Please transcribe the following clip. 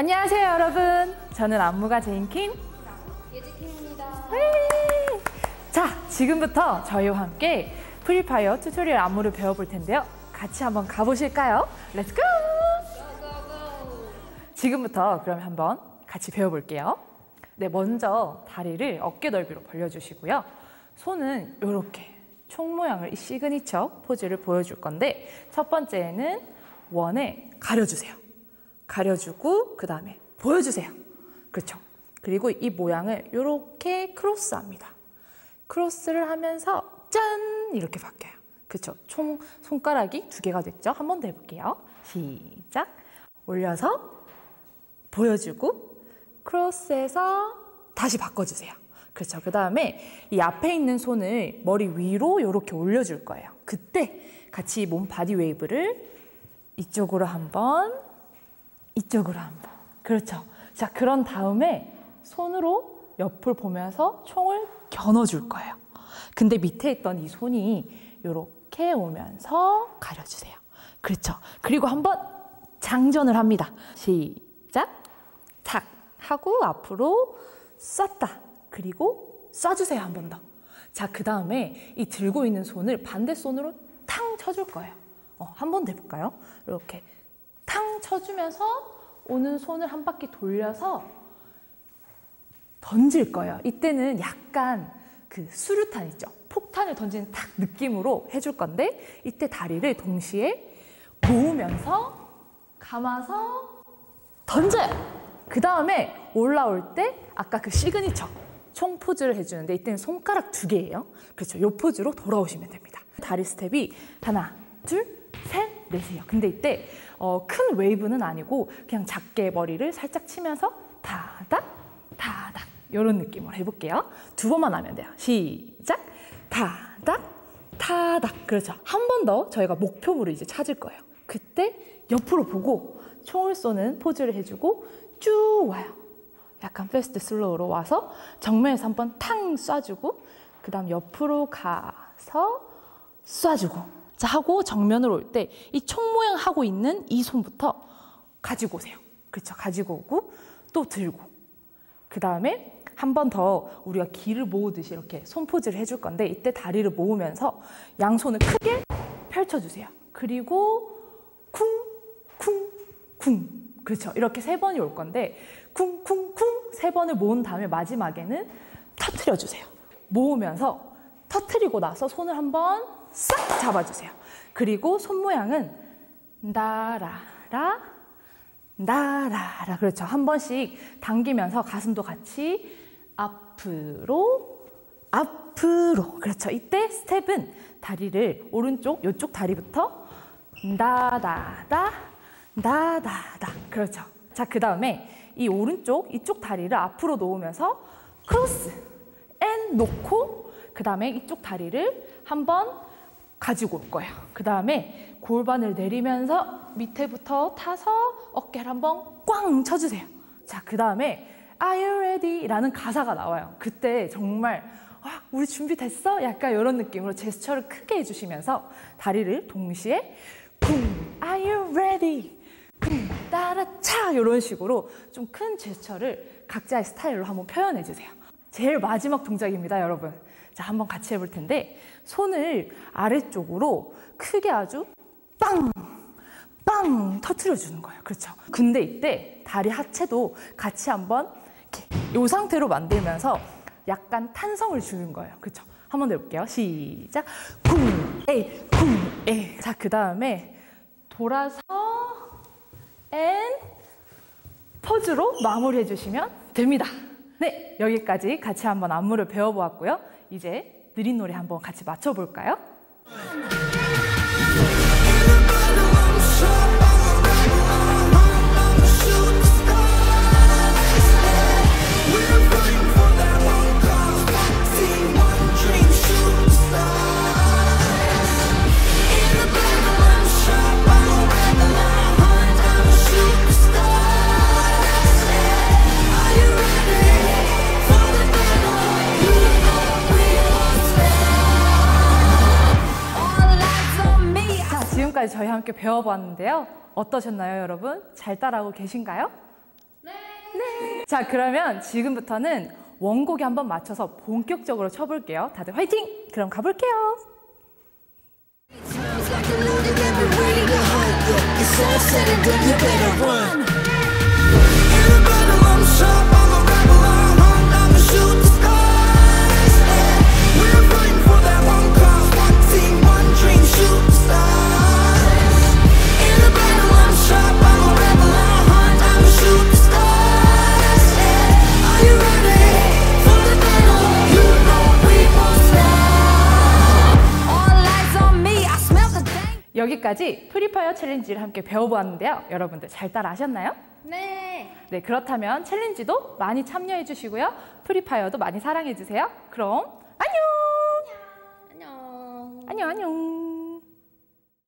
안녕하세요 여러분, 저는 안무가 제인킴 예지킴입니다. 자, 지금부터 저희와 함께 프리파이어 튜토리얼 안무를 배워볼 텐데요. 같이 한번 가보실까요? 렛츠 고! 지금부터 그럼 한번 같이 배워볼게요. 네, 먼저 다리를 어깨 넓이로 벌려주시고요. 손은 이렇게 총 모양을 이 시그니처 포즈를 보여줄 건데, 첫 번째는 원에 가려주세요. 가려주고 그 다음에 보여주세요. 그렇죠. 그리고 이 모양을 이렇게 크로스합니다. 크로스를 하면서 짠! 이렇게 바뀌어요. 그렇죠. 총 손가락이 두 개가 됐죠. 한 번 더 해볼게요. 시작! 올려서 보여주고 크로스해서 다시 바꿔주세요. 그렇죠. 그 다음에 이 앞에 있는 손을 머리 위로 이렇게 올려줄 거예요. 그때 같이 몸 바디 웨이브를 이쪽으로 한 번, 이쪽으로 한 번. 그렇죠. 자, 그런 다음에 손으로 옆을 보면서 총을 겨눠줄 거예요. 근데 밑에 있던 이 손이 이렇게 오면서 가려주세요. 그렇죠. 그리고 한번 장전을 합니다. 시작! 탁! 하고 앞으로 쐈다. 그리고 쏴주세요. 한 번 더. 자, 그 다음에 이 들고 있는 손을 반대 손으로 탕 쳐줄 거예요. 한 번 더 해볼까요? 이렇게 탕 쳐주면서 오는 손을 한 바퀴 돌려서 던질 거예요. 이때는 약간 그 수류탄 있죠? 폭탄을 던지는 탁 느낌으로 해줄 건데, 이때 다리를 동시에 모으면서 감아서 던져요. 그 다음에 올라올 때 아까 그 시그니처 총 포즈를 해주는데, 이때는 손가락 두 개예요. 그렇죠. 요 포즈로 돌아오시면 됩니다. 다리 스텝이 하나, 둘, 셋, 넷이에요. 근데 이때 큰 웨이브는 아니고 그냥 작게 머리를 살짝 치면서 다닥, 다닥 이런 느낌으로 해볼게요. 두 번만 하면 돼요. 시작! 다닥, 다닥. 그렇죠. 한 번 더 저희가 목표물을 이제 찾을 거예요. 그때 옆으로 보고 총을 쏘는 포즈를 해주고 쭉 와요. 약간 패스트 슬로우로 와서 정면에서 한번 탕 쏴주고, 그 다음 옆으로 가서 쏴주고. 자, 하고 정면으로 올 때 이 총 모양 하고 있는 이 손부터 가지고 오세요. 그렇죠. 가지고 오고 또 들고, 그 다음에 한 번 더 우리가 기를 모으듯이 이렇게 손 포즈를 해줄 건데, 이때 다리를 모으면서 양손을 크게 펼쳐주세요. 그리고 쿵, 쿵, 쿵. 그렇죠. 이렇게 세 번이 올 건데 쿵, 쿵, 쿵 세 번을 모은 다음에 마지막에는 터트려주세요. 모으면서 터트리고 나서 손을 한번 싹 잡아주세요. 그리고 손 모양은 나라라, 나라라. 그렇죠. 한 번씩 당기면서 가슴도 같이 앞으로, 앞으로. 그렇죠. 이때 스텝은 다리를 오른쪽, 이쪽 다리부터 나라라, 나라라. 그렇죠. 자, 그 다음에 이 오른쪽, 이쪽 다리를 앞으로 놓으면서 크로스, 앤 놓고, 그 다음에 이쪽 다리를 한번 가지고 올 거예요. 그 다음에 골반을 내리면서 밑에부터 타서 어깨를 한번 꽝 쳐주세요. 자, 그 다음에 Are you ready? 라는 가사가 나와요. 그때 정말 우리 준비됐어? 약간 이런 느낌으로 제스처를 크게 해주시면서 다리를 동시에 쿵! Are you ready? 쿵! 따라차! 이런 식으로 좀 큰 제스처를 각자의 스타일로 한번 표현해주세요. 제일 마지막 동작입니다, 여러분. 자, 한번 같이 해볼 텐데, 손을 아래쪽으로 크게 아주 빵! 빵! 터트려주는 거예요. 그렇죠. 근데 이때 다리 하체도 같이 한번 이렇게 이 상태로 만들면서 약간 탄성을 주는 거예요. 그렇죠. 한번 해볼게요. 시작! 쿵! 에이! 쿵! 에이! 자, 그 다음에 돌아서 앤 포즈로 마무리해주시면 됩니다. 네, 여기까지 같이 한번 안무를 배워보았고요. 이제 느린 노래 한번 같이 맞춰볼까요? 지금까지 저희와 함께 배워보았는데요. 어떠셨나요, 여러분? 잘 따라하고 계신가요? 네. 자, 그러면 지금부터는 원곡에 한번 맞춰서 본격적으로 쳐볼게요. 다들 화이팅! 그럼 가볼게요. 여기까지 프리파이어 챌린지를 함께 배워보았는데요. 여러분들 잘 따라하셨나요? 네! 네, 그렇다면 챌린지도 많이 참여해 주시고요. 프리파이어도 많이 사랑해 주세요. 그럼 안녕! 안녕! 안녕! 안녕!